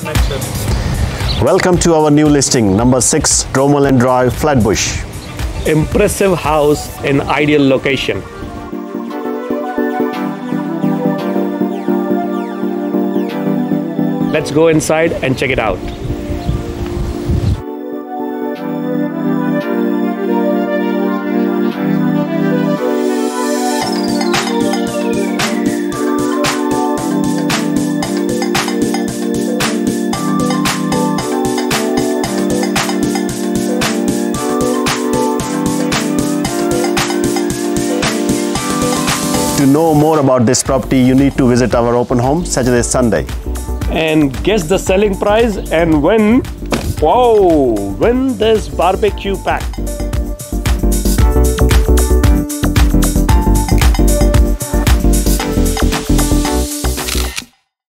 the next step. Welcome to our new listing, number 6, Dromoland Drive, Flat Bush. Impressive house in ideal location. Let's go inside and check it out. To know more about this property, you need to visit our open home Saturday, Sunday. And guess the selling price and win this barbecue pack.